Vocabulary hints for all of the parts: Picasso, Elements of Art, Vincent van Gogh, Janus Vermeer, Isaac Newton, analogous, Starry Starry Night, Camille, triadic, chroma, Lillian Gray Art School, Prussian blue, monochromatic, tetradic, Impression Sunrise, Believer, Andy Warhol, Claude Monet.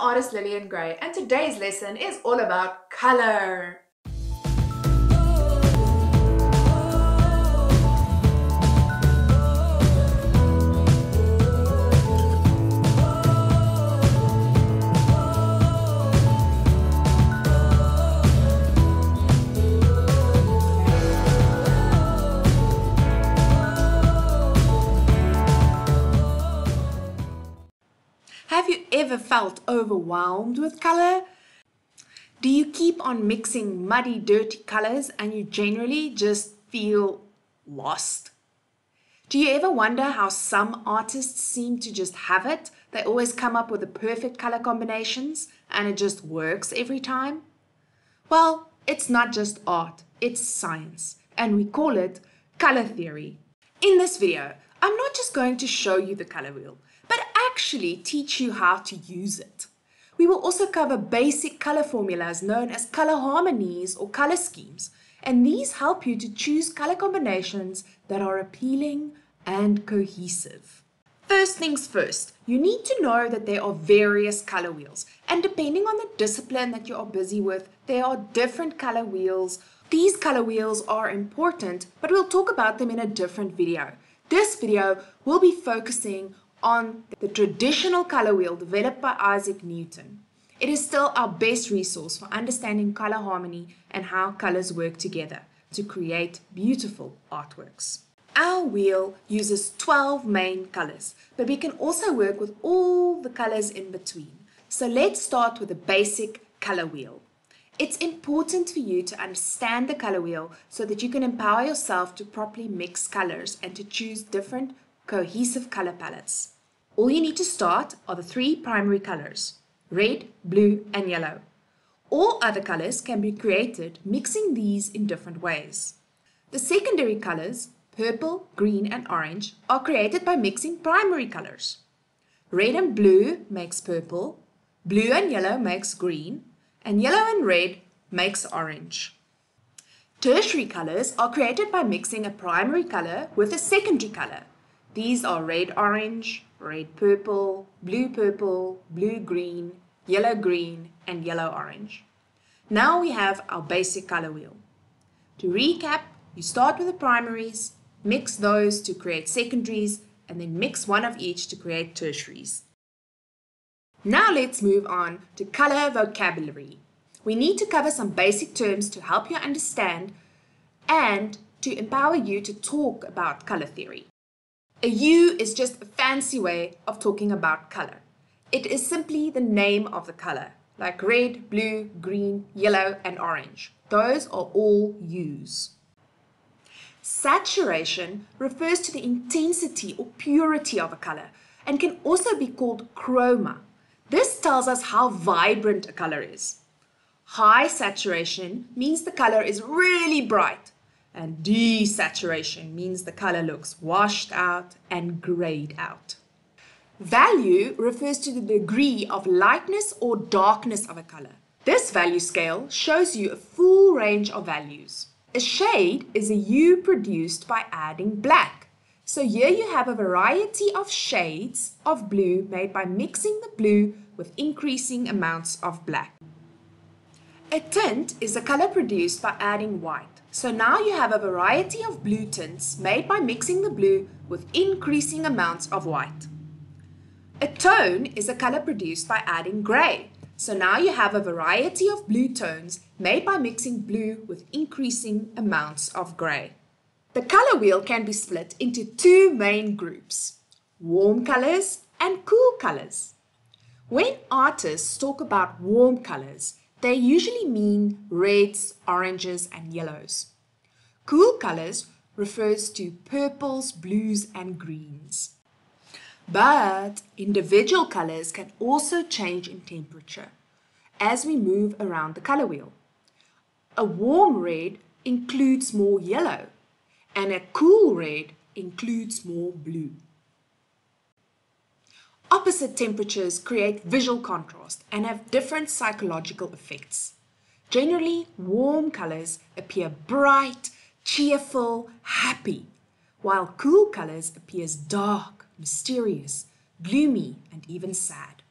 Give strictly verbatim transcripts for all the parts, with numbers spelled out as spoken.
artist Lillian Gray, and today's lesson is all about color. Have you ever felt overwhelmed with color? Do you keep on mixing muddy, dirty colors and you generally just feel lost? Do you ever wonder how some artists seem to just have it? They always come up with the perfect color combinations and it just works every time? Well, it's not just art, it's science, and we call it color theory. In this video, I'm not just going to show you the color wheel, but actually teach you how to use it. We will also cover basic color formulas known as color harmonies or color schemes, and these help you to choose color combinations that are appealing and cohesive. First things first, you need to know that there are various color wheels, and depending on the discipline that you are busy with, there are different color wheels. These color wheels are important, but we'll talk about them in a different video. This video will be focusing on the traditional color wheel developed by Isaac Newton. It is still our best resource for understanding color harmony and how colors work together to create beautiful artworks. Our wheel uses twelve main colors, but we can also work with all the colors in between. So let's start with the basic color wheel. It's important for you to understand the color wheel so that you can empower yourself to properly mix colors and to choose different cohesive color palettes. All you need to start are the three primary colors, red, blue, and yellow. All other colors can be created mixing these in different ways. The secondary colors, purple, green, and orange, are created by mixing primary colors. Red and blue makes purple, blue and yellow makes green, and yellow and red makes orange. Tertiary colors are created by mixing a primary color with a secondary color. These are red-orange, red-purple, blue-purple, blue-green, yellow-green, and yellow-orange. Now we have our basic color wheel. To recap, you start with the primaries, mix those to create secondaries, and then mix one of each to create tertiaries. Now let's move on to color vocabulary. We need to cover some basic terms to help you understand and to empower you to talk about color theory. A hue is just a fancy way of talking about color. It is simply the name of the color, like red, blue, green, yellow, and orange. Those are all hues. Saturation refers to the intensity or purity of a color and can also be called chroma. This tells us how vibrant a color is. High saturation means the color is really bright. And desaturation means the color looks washed out and grayed out. Value refers to the degree of lightness or darkness of a color. This value scale shows you a full range of values. A shade is a hue produced by adding black. So here you have a variety of shades of blue made by mixing the blue with increasing amounts of black. A tint is a color produced by adding white. So now you have a variety of blue tints made by mixing the blue with increasing amounts of white. A tone is a color produced by adding gray. So now you have a variety of blue tones made by mixing blue with increasing amounts of gray. The color wheel can be split into two main groups, warm colors and cool colors. When artists talk about warm colors, they usually mean reds, oranges, and yellows. Cool colors refers to purples, blues, and greens. But individual colors can also change in temperature as we move around the color wheel. A warm red includes more yellow, and a cool red includes more blue. Opposite temperatures create visual contrast and have different psychological effects. Generally, warm colors appear bright, cheerful, happy, while cool colors appear dark, mysterious, gloomy, and even sad.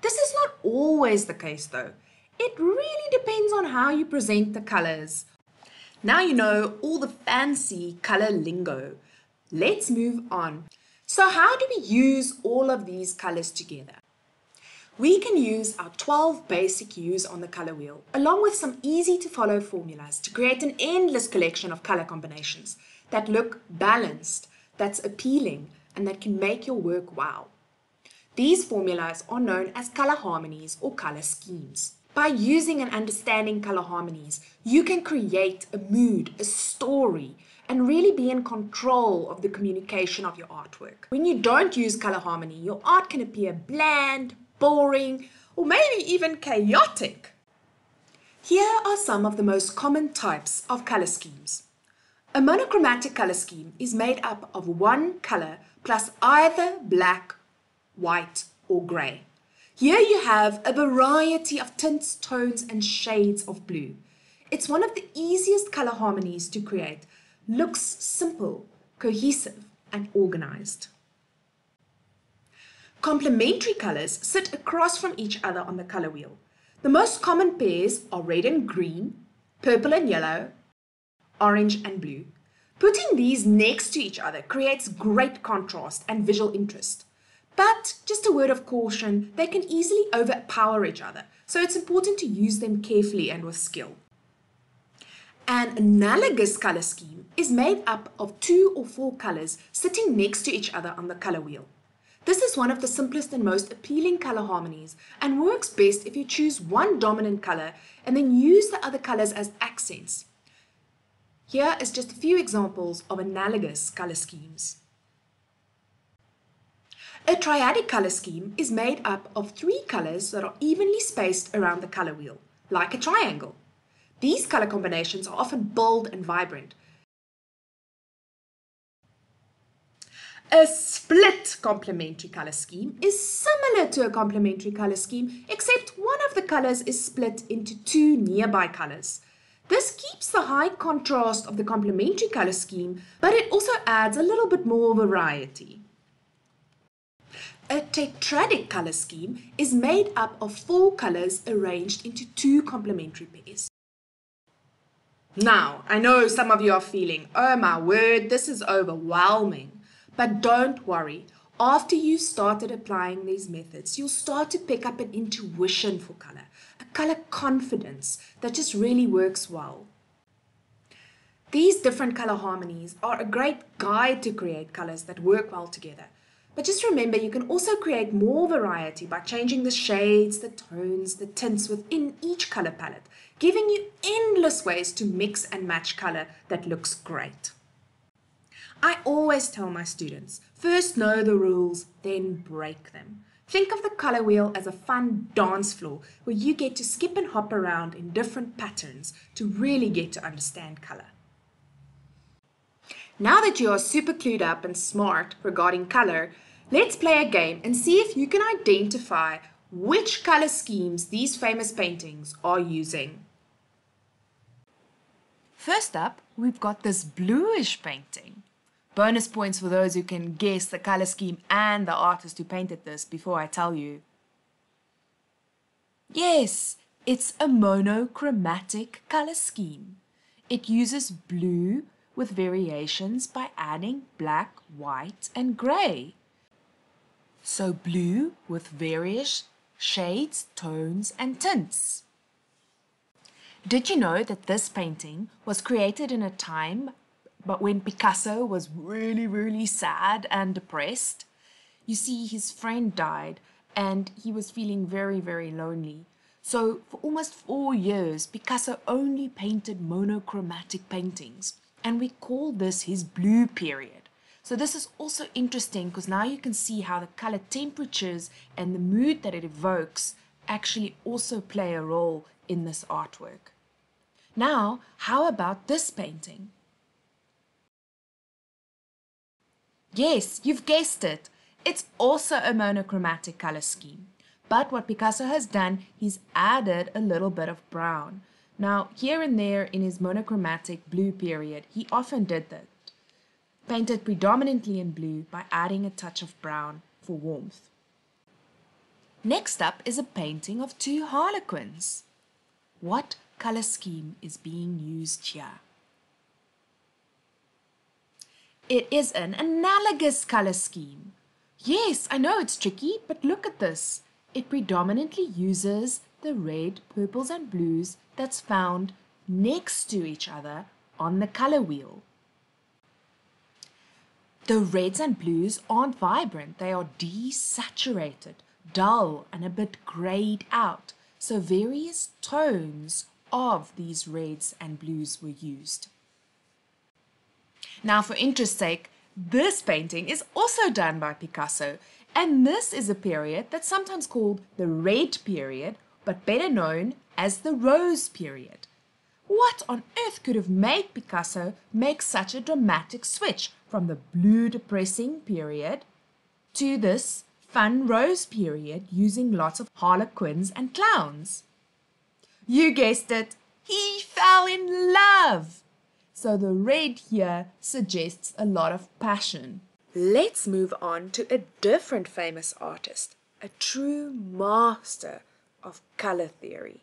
This is not always the case though. It really depends on how you present the colors. Now you know all the fancy color lingo. Let's move on. So how do we use all of these colors together? We can use our twelve basic hues on the color wheel, along with some easy to follow formulas to create an endless collection of color combinations that look balanced, that's appealing, and that can make your work wow. These formulas are known as color harmonies or color schemes. By using and understanding color harmonies, you can create a mood, a story, and really be in control of the communication of your artwork. When you don't use color harmony, your art can appear bland, boring, or maybe even chaotic. Here are some of the most common types of color schemes. A monochromatic color scheme is made up of one color plus either black, white, or gray. Here you have a variety of tints, tones, and shades of blue. It's one of the easiest color harmonies to create. Looks simple, cohesive, and organized. Complementary colors sit across from each other on the color wheel. The most common pairs are red and green, purple and yellow, orange and blue. Putting these next to each other creates great contrast and visual interest. But just a word of caution, they can easily overpower each other, so it's important to use them carefully and with skill. An analogous color scheme is made up of two or four colors sitting next to each other on the color wheel. This is one of the simplest and most appealing color harmonies and works best if you choose one dominant color and then use the other colors as accents. Here is just a few examples of analogous color schemes. A triadic color scheme is made up of three colors that are evenly spaced around the color wheel, like a triangle. These color combinations are often bold and vibrant. A split complementary color scheme is similar to a complementary color scheme, except one of the colors is split into two nearby colors. This keeps the high contrast of the complementary color scheme, but it also adds a little bit more variety. A tetradic color scheme is made up of four colors arranged into two complementary pairs. Now, I know some of you are feeling, oh my word, this is overwhelming. But don't worry, after you've started applying these methods, you'll start to pick up an intuition for color, a color confidence that just really works well. These different color harmonies are a great guide to create colors that work well together. But just remember, you can also create more variety by changing the shades, the tones, the tints within each color palette, giving you endless ways to mix and match color that looks great. I always tell my students, first know the rules, then break them. Think of the color wheel as a fun dance floor where you get to skip and hop around in different patterns to really get to understand color. Now that you are super clued up and smart regarding color, let's play a game and see if you can identify which color schemes these famous paintings are using. First up, we've got this bluish painting. Bonus points for those who can guess the color scheme and the artist who painted this before I tell you. Yes, it's a monochromatic color scheme. It uses blue with variations by adding black, white, and gray. So blue with various shades, tones, and tints. Did you know that this painting was created in a time but when Picasso was really, really sad and depressed? You see, his friend died and he was feeling very, very lonely. So for almost four years, Picasso only painted monochromatic paintings. And we call this his blue period. So this is also interesting because now you can see how the color temperatures and the mood that it evokes actually also play a role in this artwork. Now, how about this painting? Yes, you've guessed it. It's also a monochromatic color scheme. But what Picasso has done, he's added a little bit of brown. Now, here and there in his monochromatic blue period, he often did that. Painted predominantly in blue by adding a touch of brown for warmth. Next up is a painting of two harlequins. What color scheme is being used here? It is an analogous color scheme. Yes, I know it's tricky, but look at this. It predominantly uses the red, purples and blues that's found next to each other on the color wheel. The reds and blues aren't vibrant, they are desaturated, dull and a bit grayed out, so various tones of these reds and blues were used. Now, for interest's sake, this painting is also done by Picasso, and this is a period that's sometimes called the Red Period, but better known as the Rose Period. What on earth could have made Picasso make such a dramatic switch from the blue depressing period to this fun rose period using lots of harlequins and clowns? You guessed it, he fell in love! So the red here suggests a lot of passion. Let's move on to a different famous artist, a true master of color theory.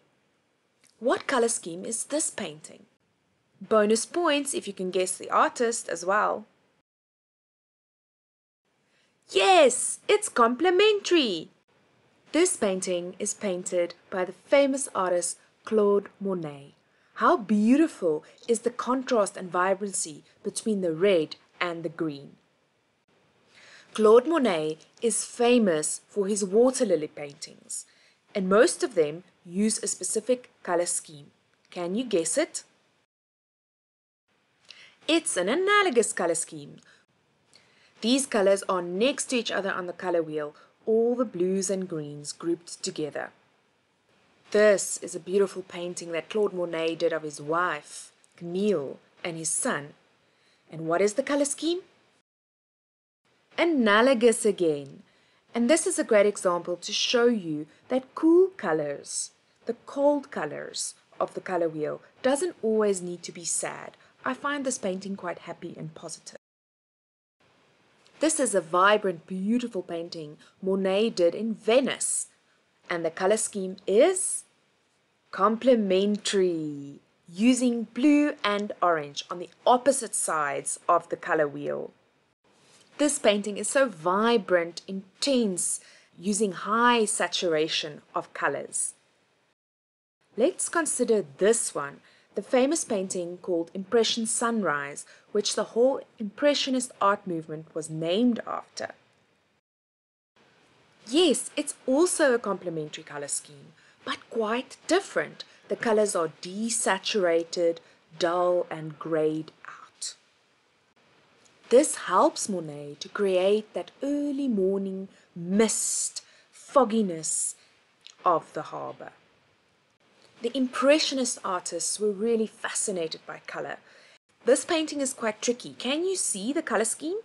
What color scheme is this painting? Bonus points if you can guess the artist as well. Yes, it's complementary. This painting is painted by the famous artist Claude Monet. How beautiful is the contrast and vibrancy between the red and the green. Claude Monet is famous for his water lily paintings, and most of them use a specific color scheme. Can you guess it? It's an analogous color scheme. These colors are next to each other on the color wheel, all the blues and greens grouped together. This is a beautiful painting that Claude Monet did of his wife, Camille, and his son. And what is the color scheme? Analogous again. And this is a great example to show you that cool colors, the cold colors of the color wheel, doesn't always need to be sad. I find this painting quite happy and positive. This is a vibrant, beautiful painting Monet did in Venice, and the color scheme is complementary, using blue and orange on the opposite sides of the color wheel. This painting is so vibrant, intense, using high saturation of colors. Let's consider this one, the famous painting called Impression Sunrise, which the whole Impressionist art movement was named after. Yes, it's also a complementary color scheme, but quite different. The colors are desaturated, dull and grayed out. This helps Monet to create that early morning mist, fogginess of the harbor. The Impressionist artists were really fascinated by color. This painting is quite tricky. Can you see the color scheme?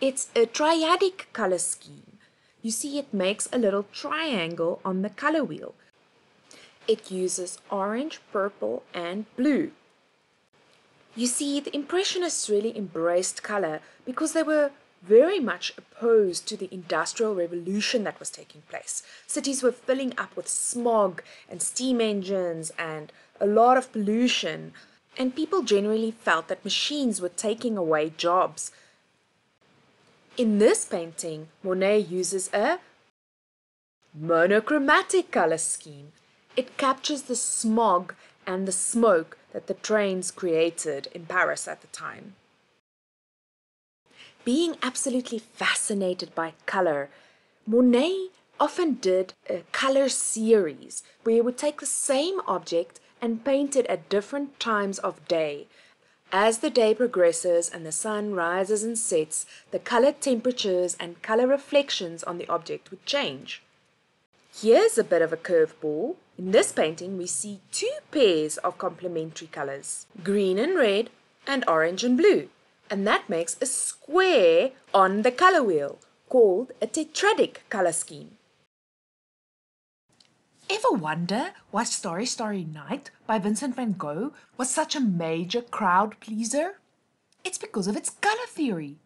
It's a triadic color scheme. You see, it makes a little triangle on the color wheel. It uses orange, purple and blue. You see, the Impressionists really embraced color because they were very much opposed to the Industrial Revolution that was taking place. Cities were filling up with smog and steam engines and a lot of pollution, and people generally felt that machines were taking away jobs. In this painting, Monet uses a monochromatic color scheme. It captures the smog and the smoke that the trains created in Paris at the time. Being absolutely fascinated by color, Monet often did a color series where he would take the same object and paint it at different times of day. As the day progresses and the sun rises and sets, the color temperatures and color reflections on the object would change. Here's a bit of a curveball. In this painting we see two pairs of complementary colors, green and red and orange and blue. And that makes a square on the color wheel, called a tetradic color scheme. Ever wonder why Starry Starry Night by Vincent van Gogh was such a major crowd pleaser? It's because of its color theory.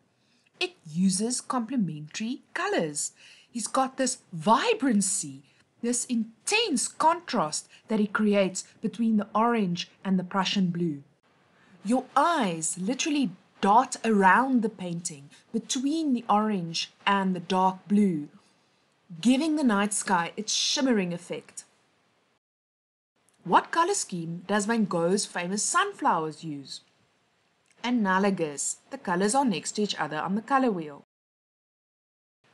It uses complementary colors. he's got this vibrancy, this intense contrast that he creates between the orange and the Prussian blue. Your eyes literally dart around the painting, between the orange and the dark blue, giving the night sky its shimmering effect. What color scheme does Van Gogh's famous sunflowers use? Analogous, the colors are next to each other on the color wheel.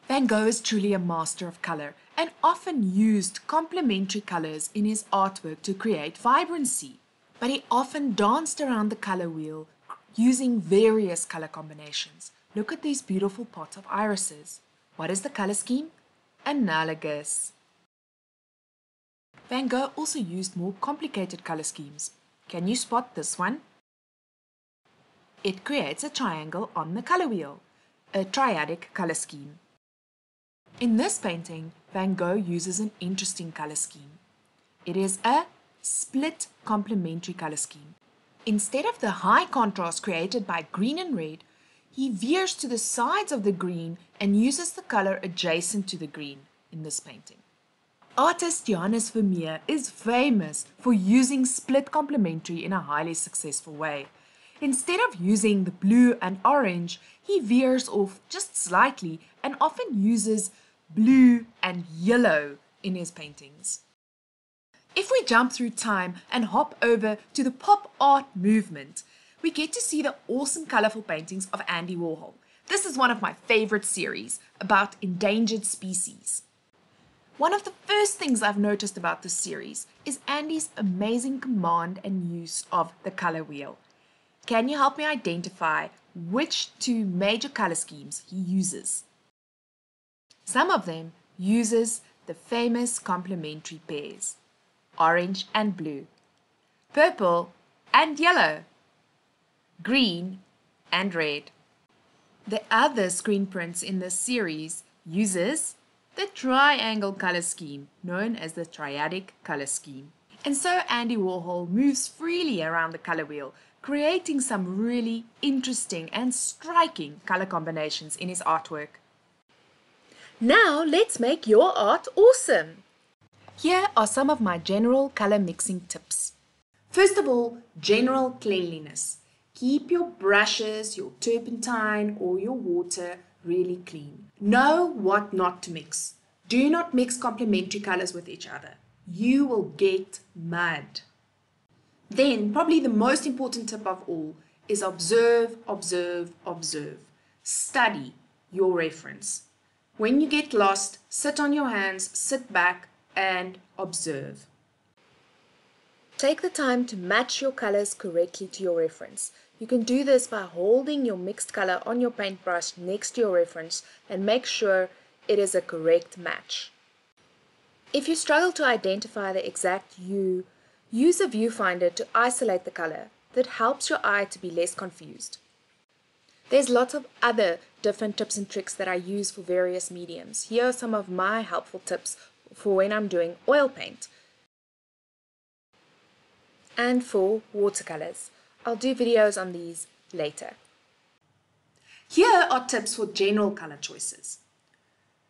Van Gogh is truly a master of color and often used complementary colors in his artwork to create vibrancy, but he often danced around the color wheel using various color combinations. Look at these beautiful pots of irises. What is the color scheme? Analogous. Van Gogh also used more complicated color schemes. Can you spot this one? It creates a triangle on the color wheel, a triadic color scheme. In this painting, Van Gogh uses an interesting color scheme. It is a split complementary color scheme. Instead of the high contrast created by green and red, he veers to the sides of the green and uses the color adjacent to the green in this painting. Artist Janus Vermeer is famous for using split complementary in a highly successful way. Instead of using the blue and orange, he veers off just slightly and often uses blue and yellow in his paintings. If we jump through time and hop over to the pop art movement, we get to see the awesome colorful paintings of Andy Warhol. This is one of my favorite series about endangered species. One of the first things I've noticed about this series is Andy's amazing command and use of the color wheel. Can you help me identify which two major color schemes he uses? Some of them uses the famous complementary pairs, orange and blue, purple and yellow, green and red. The other screen prints in this series uses the triangle color scheme, known as the triadic color scheme. And so Andy Warhol moves freely around the color wheel, creating some really interesting and striking color combinations in his artwork. Now let's make your art awesome! Here are some of my general color mixing tips. First of all, general cleanliness. Keep your brushes, your turpentine or your water really clean. Know what not to mix. Do not mix complementary colors with each other. You will get mud. Then, probably the most important tip of all is observe, observe, observe. Study your reference. When you get lost, sit on your hands, sit back and observe. Take the time to match your colors correctly to your reference. You can do this by holding your mixed color on your paintbrush next to your reference and make sure it is a correct match. If you struggle to identify the exact hue, use a viewfinder to isolate the color. That helps your eye to be less confused. There's lots of other different tips and tricks that I use for various mediums. Here are some of my helpful tips for when I'm doing oil paint and for watercolors. I'll do videos on these later. Here are tips for general color choices.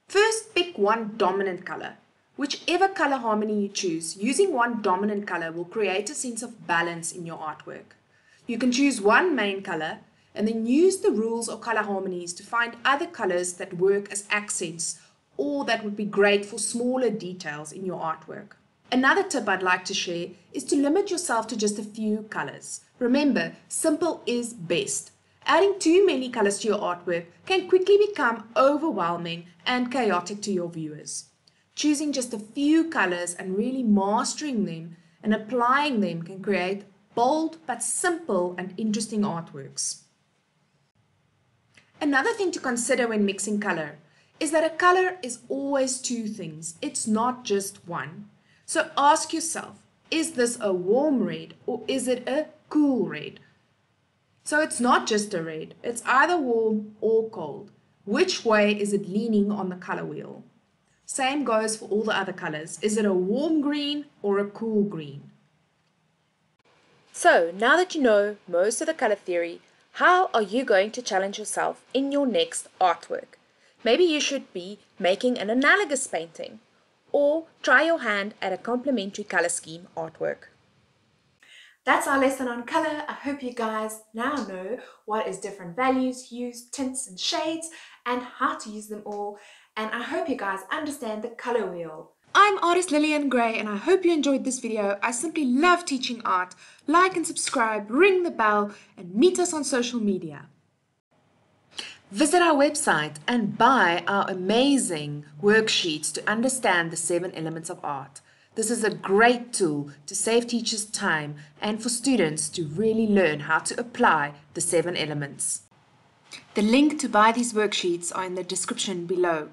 First, pick one dominant color. Whichever color harmony you choose, using one dominant color will create a sense of balance in your artwork. You can choose one main color and then use the rules or color harmonies to find other colors that work as accents or that would be great for smaller details in your artwork. Another tip I'd like to share is to limit yourself to just a few colors. Remember, simple is best. Adding too many colors to your artwork can quickly become overwhelming and chaotic to your viewers. Choosing just a few colors and really mastering them and applying them can create bold but simple and interesting artworks. Another thing to consider when mixing color is that a color is always two things. It's not just one. So ask yourself, is this a warm red or is it a cool red? So it's not just a red, it's either warm or cold. Which way is it leaning on the color wheel? Same goes for all the other colors. Is it a warm green or a cool green? So now that you know most of the color theory, how are you going to challenge yourself in your next artwork? Maybe you should be making an analogous painting, or try your hand at a complementary colour scheme artwork. That's our lesson on colour. I hope you guys now know what is different values, hues, tints and shades, and how to use them all. And I hope you guys understand the colour wheel. I'm artist Lillian Gray, and I hope you enjoyed this video. I simply love teaching art. Like and subscribe, ring the bell, and meet us on social media. Visit our website and buy our amazing worksheets to understand the seven elements of art. This is a great tool to save teachers time and for students to really learn how to apply the seven elements. The link to buy these worksheets are in the description below.